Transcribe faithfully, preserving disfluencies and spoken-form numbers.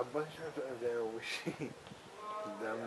a bunch of them.